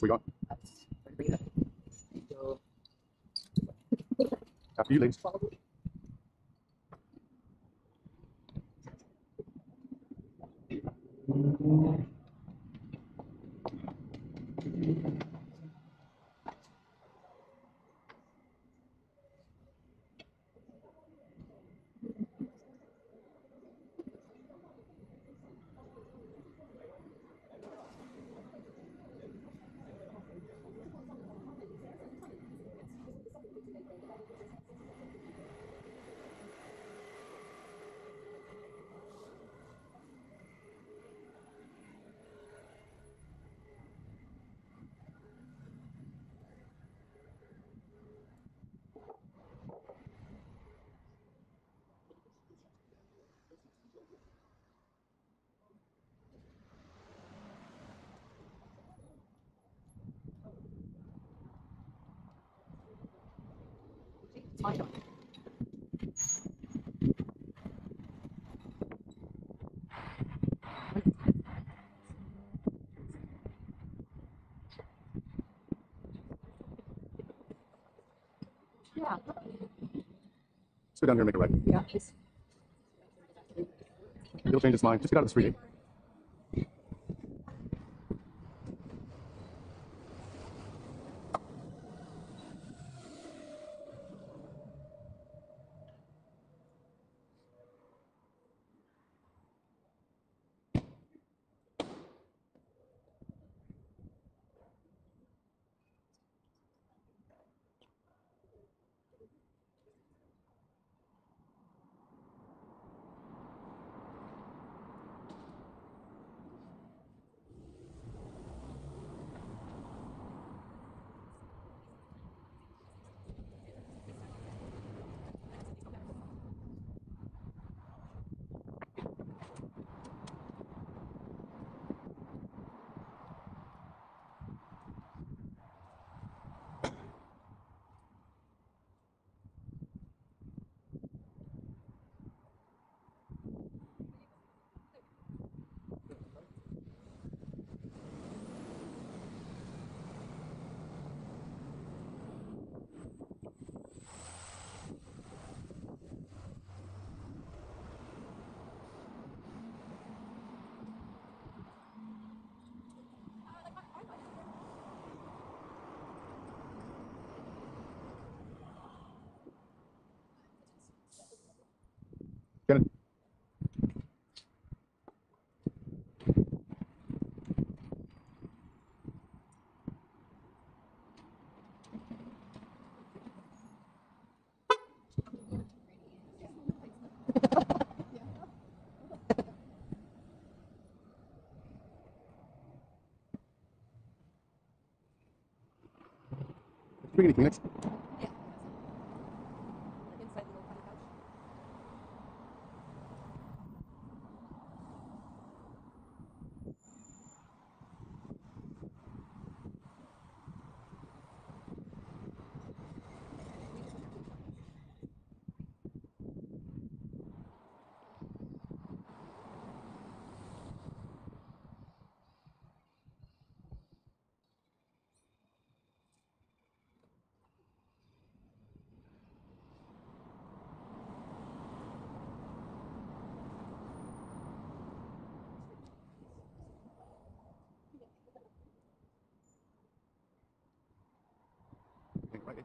which we got. After you, Lynx. I don't know. Yeah. Let's go down here and make a right. Yeah, please. He'll change his mind. Just get out of the street. Doing anything next? Yeah. Like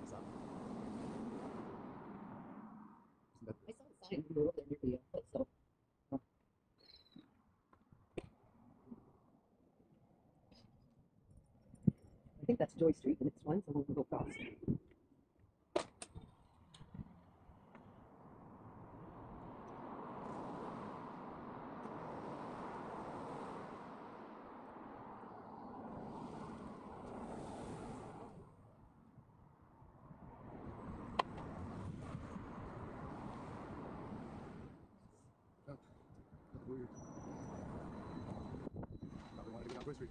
inside the little I think that's Joy Street, and it's one, so we'll go across. Street.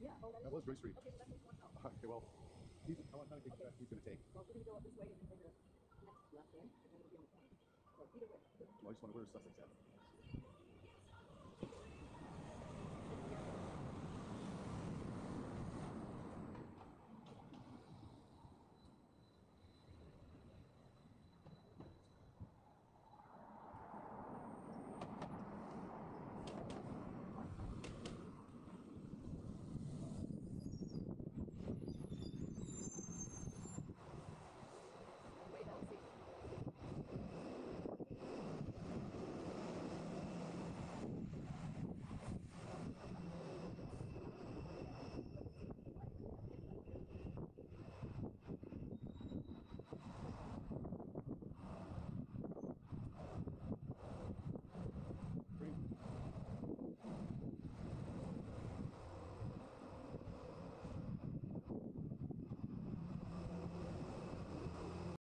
Yeah. Oh, that was Bruce Street. Okay, so that's one out. Okay, well, I want to think he's going to take. Well, we're going to go up this way and then we're going to left hand, and then we'll be on the front. So either way. Well, I just want to wear a Sussex hat.